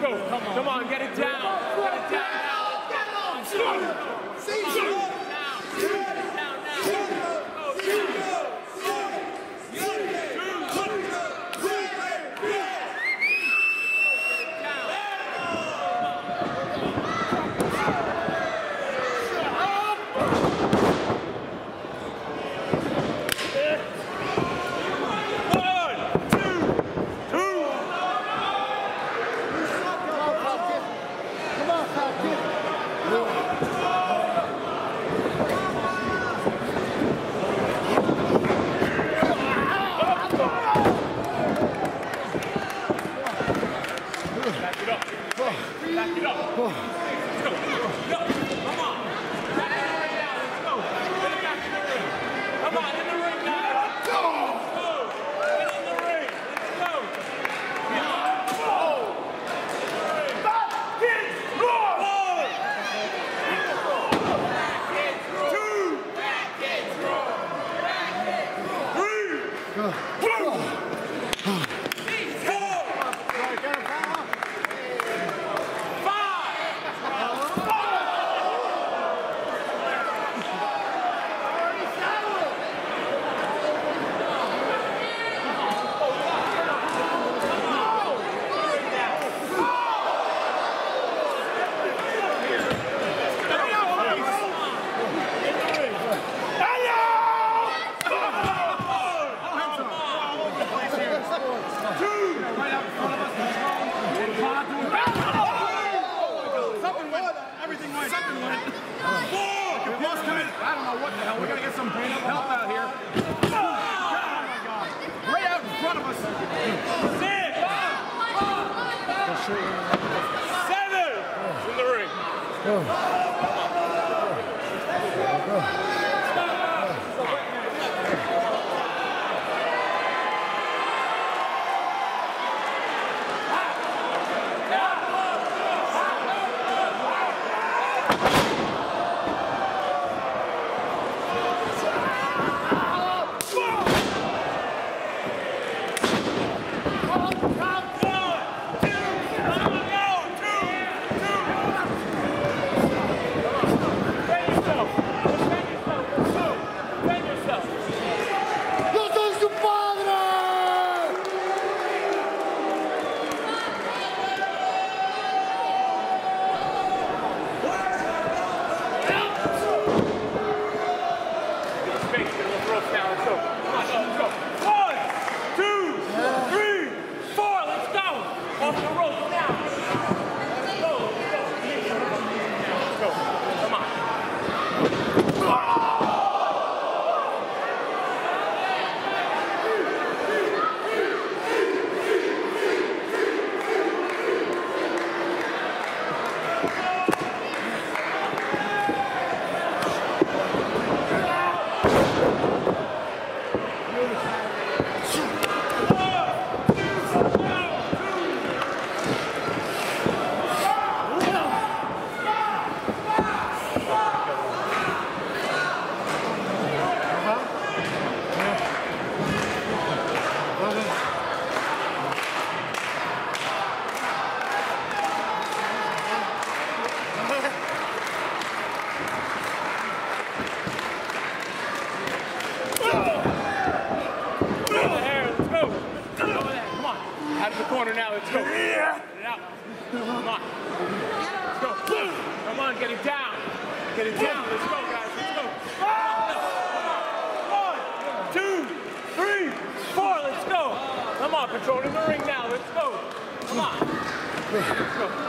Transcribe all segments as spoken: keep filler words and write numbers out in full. go. Come on, come on, get it down. Get it down now. Get it on. Get it on. Get it on. Now. Get it down now. Go, go, go.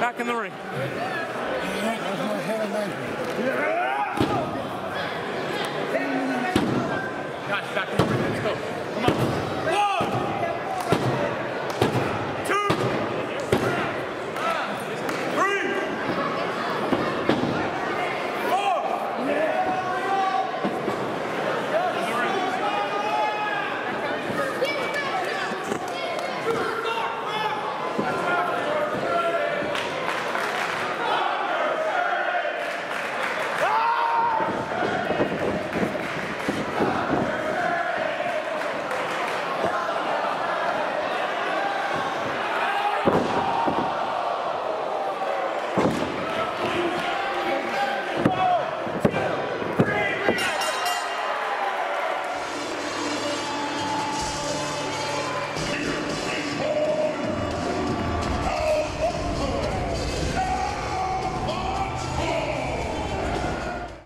Back in the ring. Yeah.